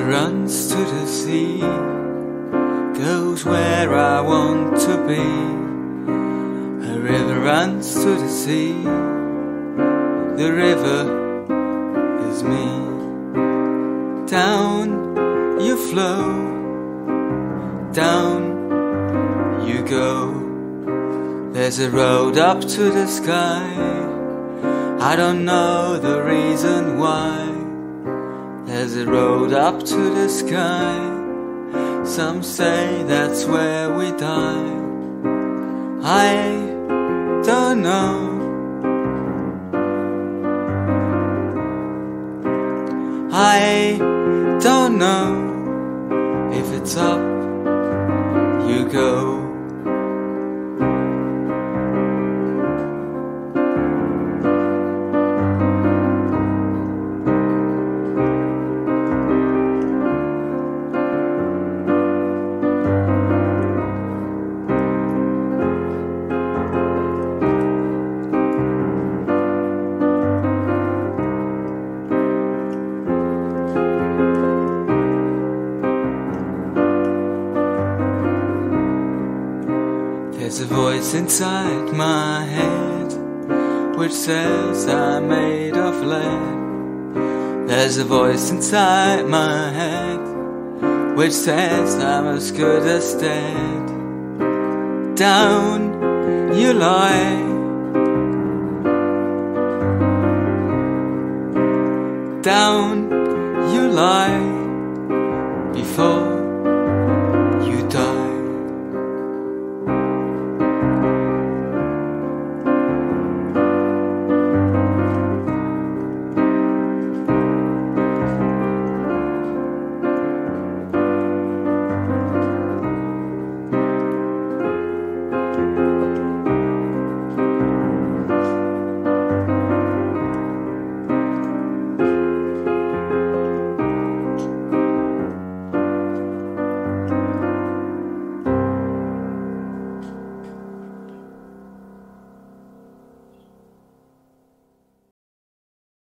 that runs to the sea, goes where I want to be. A river runs to the sea, the river is me. Down you flow, down you go. There's a road up to the sky, I don't know the reason why. There's a road up to the sky, some say that's where we die. I don't know, I don't know. If it's up, you go. There's a voice inside my head which says I'm made of lead. There's a voice inside my head which says I'm as good as dead. Down you lie, down you lie before